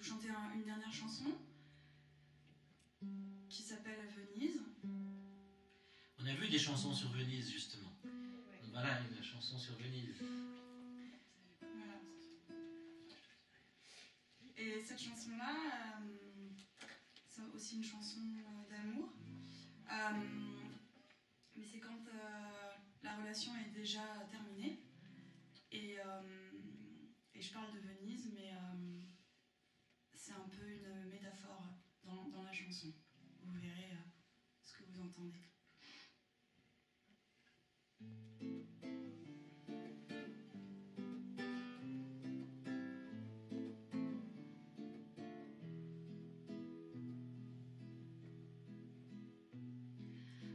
vous chanter une dernière chanson qui s'appelle Venise. On a vu des chansons sur Venise, justement. Ouais. Voilà, une chanson sur Venise. Voilà. Et cette chanson-là, c'est aussi une chanson d'amour. Mais c'est quand la relation est déjà terminée. Et je parle de Venise, mais c'est un peu une métaphore dans la chanson. Vous verrez ce que vous entendez.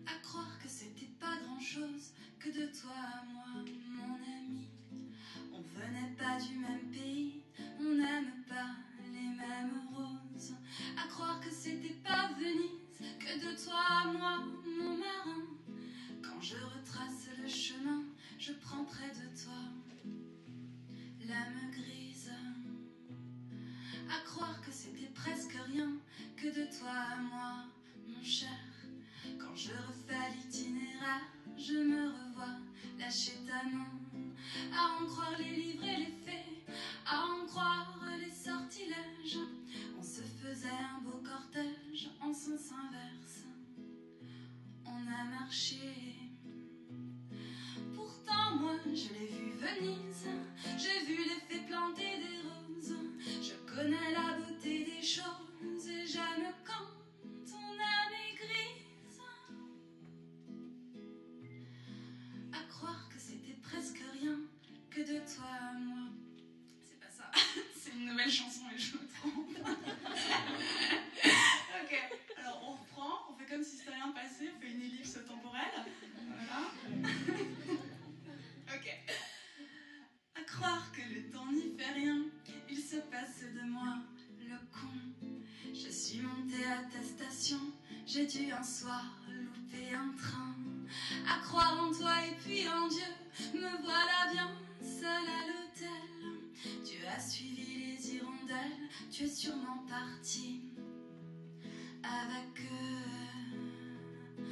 À croire que c'était pas grand-chose que de toi à moi, mon ami. On venait pas du même pays, on n'aime pas les mêmes roses. À croire que c'était pas Venise, que de toi à moi, mon marin. Quand je retrace le chemin, je prends près de toi l'âme grise. À croire que c'était presque rien, que de toi à moi, mon cher. Quand je refais l'itinéraire, je me revois lâcher ta main. À en croire les livres et les faits, à en croire les sortilèges, on se faisait un beau cortège en sens inverse. On a marché. Pourtant moi je l'ai vu Venise, j'ai vu les fées planter des roses, je connais la beauté des choses et j'aime quand ton âme est grise. À croire que c'était presque rien que de toi à moi. C'est pas ça, c'est une nouvelle chanson et je me trompe. Ok, alors on reprend, on fait comme si c'était rien passé, on fait une ellipse temporelle. Voilà. Ok. À croire que le temps n'y fait rien, il se passe de moi, le con. Je suis montée à ta station, j'ai dû un soir louper un train. À croire en toi et puis en Dieu, me voilà bien seule à l'hôtel. Tu as suivi les hirondelles, tu es sûrement partie avec eux.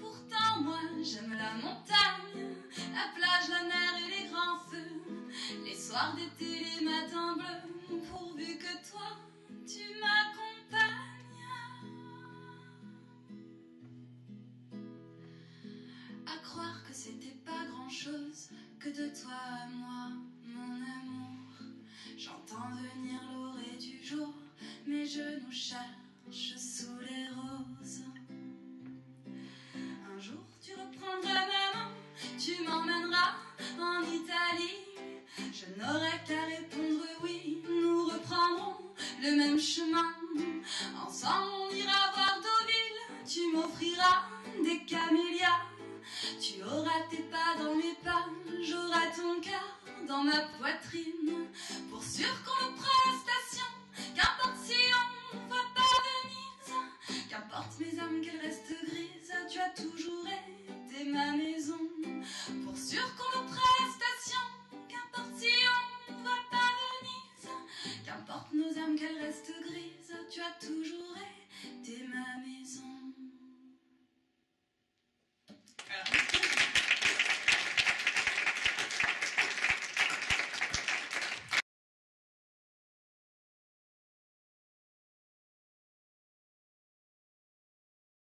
Pourtant moi j'aime la montagne, la plage, la mer et les grands feux, les soirs d'été, les matins bleus, pourvu que toi tu m'accompagnes. À croire que c'était pas grand chose que de toi à moi, mon amour. J'entends venir l'orée du jour, mes genoux cherchent sous les roses. Un jour tu reprendras ma main, tu m'emmèneras en Italie. Je n'aurai qu'à répondre oui, nous reprendrons le même chemin. Ensemble on ira voir Deauville, tu m'offriras des camélias. Tu auras tes pas dans mes pas, j'aurai ton cœur dans ma poitrine. Pour sûr qu'on le prend à la station, qu'importe si on ne voit pas Venise. Qu'importe mes âmes qu'elles restent grises, tu as toujours